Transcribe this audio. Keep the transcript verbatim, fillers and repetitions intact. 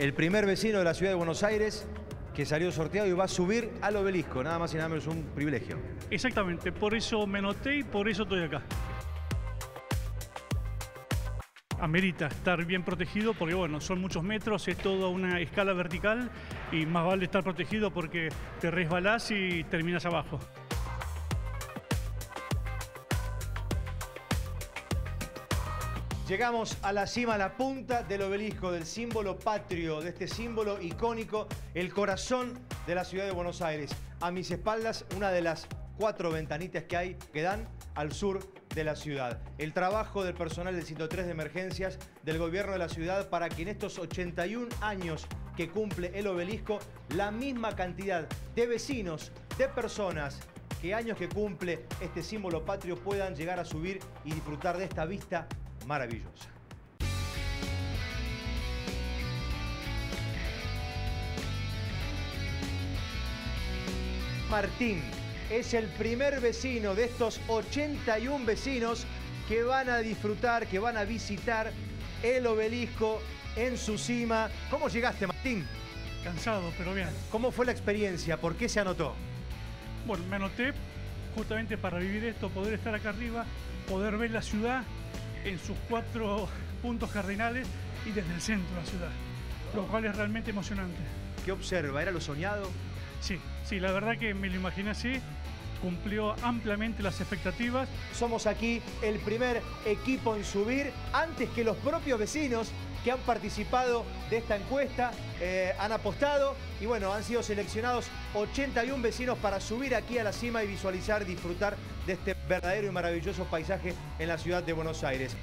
el primer vecino de la ciudad de Buenos Aires que salió sorteado y va a subir al obelisco. Nada más y nada menos, un privilegio. Exactamente, por eso me noté y por eso estoy acá. Amerita estar bien protegido porque, bueno, son muchos metros, es toda una escala vertical y más vale estar protegido porque te resbalás y terminas abajo. Llegamos a la cima, a la punta del obelisco, del símbolo patrio, de este símbolo icónico, el corazón de la ciudad de Buenos Aires. A mis espaldas, una de las cuatro ventanitas que hay que dan al sur de la ciudad. El trabajo del personal del ciento tres de emergencias del gobierno de la ciudad para que en estos ochenta y un años que cumple el obelisco, la misma cantidad de vecinos, de personas, que años que cumple este símbolo patrio puedan llegar a subir y disfrutar de esta vista maravillosa. Martín es el primer vecino de estos ochenta y un vecinos que van a disfrutar, que van a visitar el obelisco en su cima. ¿Cómo llegaste, Martín? Cansado, pero bien. ¿Cómo fue la experiencia? ¿Por qué se anotó? Bueno, me anoté justamente para vivir esto, poder estar acá arriba, poder ver la ciudad en sus cuatro puntos cardinales y desde el centro de la ciudad, lo cual es realmente emocionante. ¿Qué observa? ¿Era lo soñado? Sí, sí, la verdad que me lo imaginé así, cumplió ampliamente las expectativas. Somos aquí el primer equipo en subir, antes que los propios vecinos que han participado de esta encuesta, eh, han apostado y bueno, han sido seleccionados ochenta y un vecinos para subir aquí a la cima y visualizar, disfrutar de este verdadero y maravilloso paisaje en la ciudad de Buenos Aires.